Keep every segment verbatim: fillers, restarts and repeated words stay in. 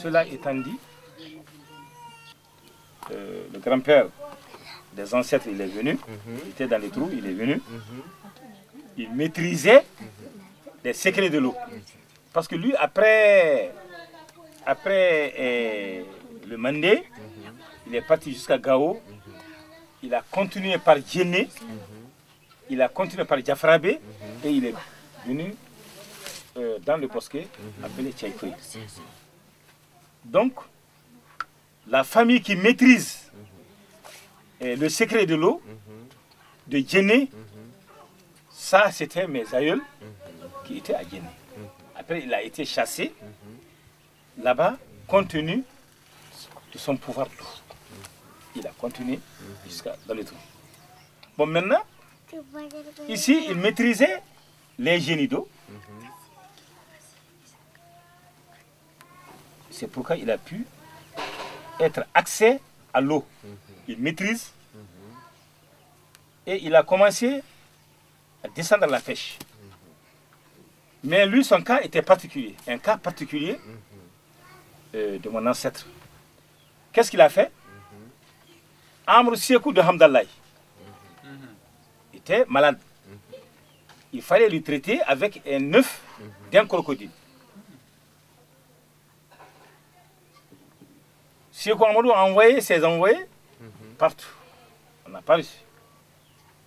Cela étant dit, euh, le grand-père des ancêtres, il est venu, mm-hmm. il était dans les trous, il est venu, mm-hmm. il maîtrisait mm-hmm. les secrets de l'eau. Parce que lui, après, après euh, le Mandé, mm-hmm. il est parti jusqu'à Gao, mm-hmm. il a continué par Djenné, mm-hmm. il a continué par Djafrabe, mm-hmm. et il est venu euh, dans le bosquet mm-hmm. appelé Tchaïkri. Mm-hmm. Donc, la famille qui maîtrise mm-hmm. euh, le secret de l'eau, mm-hmm. de Djenné, mm-hmm. ça c'était mes aïeuls mm-hmm. qui étaient à Djenné. Mm-hmm. Après, il a été chassé mm-hmm. là-bas, compte tenu de son pouvoir de l'eau. Il a continué mm-hmm. jusqu'à dans le trou. Bon, maintenant, ici, il maîtrisait les génies d'eau. Mm-hmm. C'est pourquoi il a pu être accès à l'eau. Mm-hmm. Il maîtrise. Mm-hmm. Et il a commencé à descendre à la pêche. Mm-hmm. Mais lui, son cas était particulier. Un cas particulier mm-hmm. euh, de mon ancêtre. Qu'est-ce qu'il a fait? Mm-hmm. Amr Sikou de Hamdallah. Mm-hmm. était malade. Mm-hmm. Il fallait lui traiter avec un œuf mm-hmm. d'un crocodile. Chevo Amadou a envoyé ses envoyés mm-hmm. partout. On n'a pas reçu.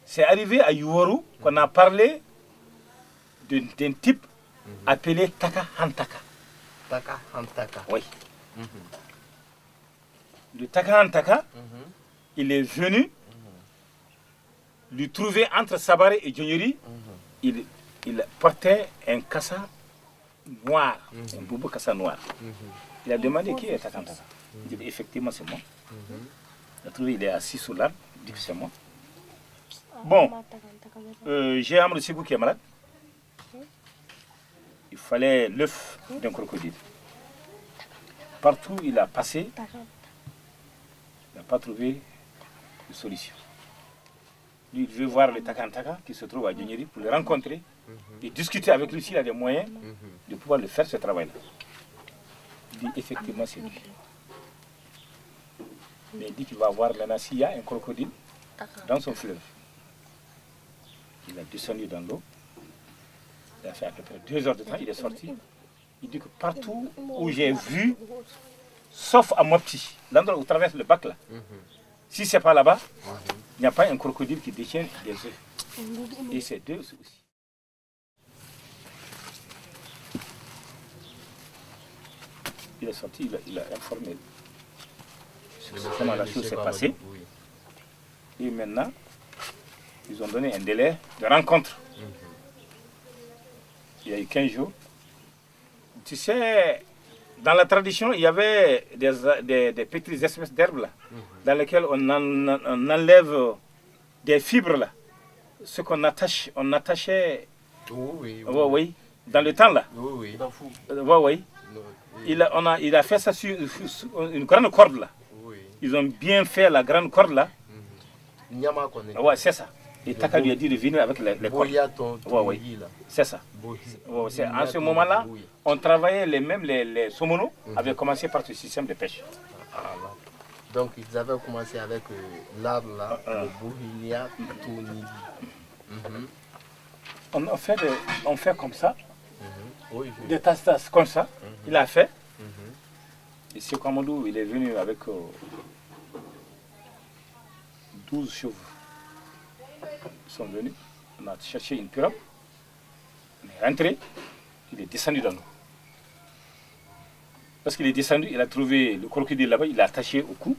C'est arrivé à Youwarou mm-hmm. qu'on a parlé d'un type mm-hmm. appelé Taka Hantaka. Taka Hantaka. Oui. Mm-hmm. Le Taka Hantaka, mm-hmm. il est venu mm-hmm. lui trouver entre Sabare et Djonguri. Mm-hmm. il, il portait un cassa noir, mm-hmm. un boubou cassa noir. Mm-hmm. Il a demandé qui est Taka Hantaka. Il dit effectivement c'est moi. Mm-hmm. Il a trouvé, il est assis sous l'arbre, il dit c'est moi. Bon, euh, j'ai Amr Sikou qui est malade. Il fallait l'œuf d'un crocodile. Partout il a passé, il n'a pas trouvé de solution. Lui, il veut voir le Taka Hantaka qui se trouve à Djonguri pour le rencontrer et discuter avec lui s'il a des moyens de pouvoir le faire ce travail-là. Il dit effectivement c'est lui. Mais il dit qu'il va voir maintenant s'il y a un crocodile dans son fleuve. Il a descendu dans l'eau. Il a fait à peu près deux heures de temps, il est sorti. Il dit que partout où j'ai vu, sauf à Mopti, l'endroit où traverse le bac là, mm-hmm. si ce n'est pas là-bas, mm-hmm. il n'y a pas un crocodile qui détient des œufs. Et ces deux aussi. Il est sorti, il a, il a informé. Comment la chose s'est passée. Et maintenant, ils ont donné un délai de rencontre. Il y a eu quinze jours. Tu sais, dans la tradition, il y avait des, des, des petites espèces d'herbes dans lesquelles on, en, on enlève des fibres là. Ce qu'on attache, on attachait oh oui, oui. Oh oui, dans le temps là. Oh oui. Oh oui. Il, a, on a, il a fait ça sur, sur une grande corde là. Ils ont bien fait la grande corde là. Mm-hmm. Nyama Kone. Ouais, c'est ça. Et Taka lui a dit de venir avec les, les cordes. Ouais, ouais. C'est ça. Ouais, c'est en ce moment-là, on travaillait les mêmes, les, les Somono mm-hmm. avaient commencé par ce système de pêche. Ah, là. Donc ils avaient commencé avec euh, l'arbre là, ah, le Bohinya, Tony. Mm-hmm. On, on, fait de, on fait comme ça, mm-hmm. oui, oui. des tasses comme ça, mm-hmm. il a fait. Mm-hmm. Et ce Camodou, il est venu avec... Euh, douze chevaux sont venus, on a cherché une pirogue, on est rentré, il est descendu dans l'eau. Parce qu'il est descendu, il a trouvé le crocodile là-bas, il l'a attaché au cou,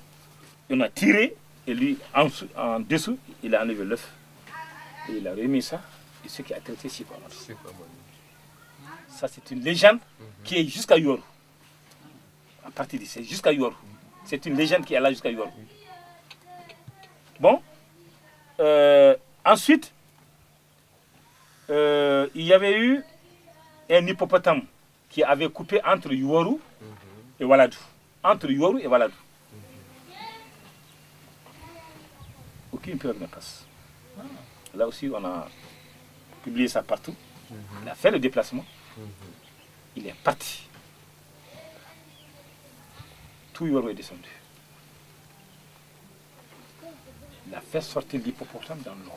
et on a tiré, et lui, en, en dessous, il a enlevé l'œuf. Et il a remis ça, et ce qui a traité, c'est pas mal. Ça, c'est une légende qui est jusqu'à Yoru. À partir d'ici, jusqu'à Yoru. C'est une légende qui est là jusqu'à Yoru. Bon, euh, ensuite, euh, il y avait eu un hippopotame qui avait coupé entre Youwarou mm-hmm. et Waladou. Entre Youwarou et Waladou. Mm-hmm. Aucune peur ne passe. Ah. Là aussi, on a publié ça partout. Mm-hmm. Il a fait le déplacement. Mm-hmm. Il est parti. tout Youwarou est descendu. Il a fait sortir l'hippopotame dans l'eau.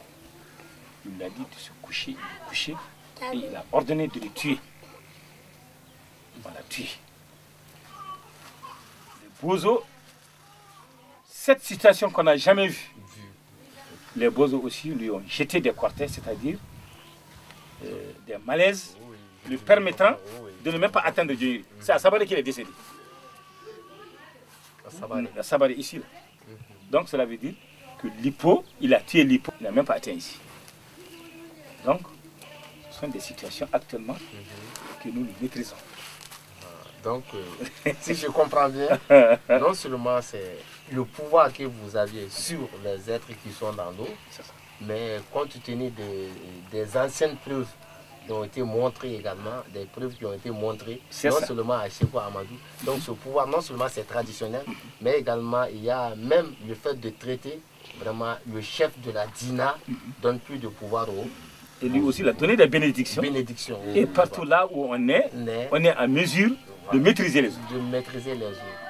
Il a dit de se coucher, de coucher, et il a ordonné de le tuer. On l'a tué. Les bozos, cette situation qu'on n'a jamais vue, les bozos aussi lui ont jeté des cortèges, c'est-à-dire euh, des malaises lui permettant de ne même pas atteindre Djéuri. C'est à Sabare qu'il est décédé. À Sabare, ici. Là. Donc cela veut dire que l'hippo, il a tué l'hippo, il n'a même pas atteint ici. Donc, ce sont des situations actuellement mm-hmm. que nous, nous maîtrisons. Donc, euh, si je comprends bien, non seulement c'est le pouvoir que vous aviez sur les êtres qui sont dans l'eau, mais compte tenu des, des anciennes preuves qui ont été montrées également, des preuves qui ont été montrées, non ça. seulement à Chevo Amadou. Donc ce pouvoir, non seulement c'est traditionnel, mais également il y a même le fait de traiter vraiment le chef de la Dina, donne plus de pouvoir au... Et lui aussi, il a donné des bénédictions. Bénédiction, oui, et partout là où on est, on est à mesure de maîtriser les eaux. De maîtriser les eaux.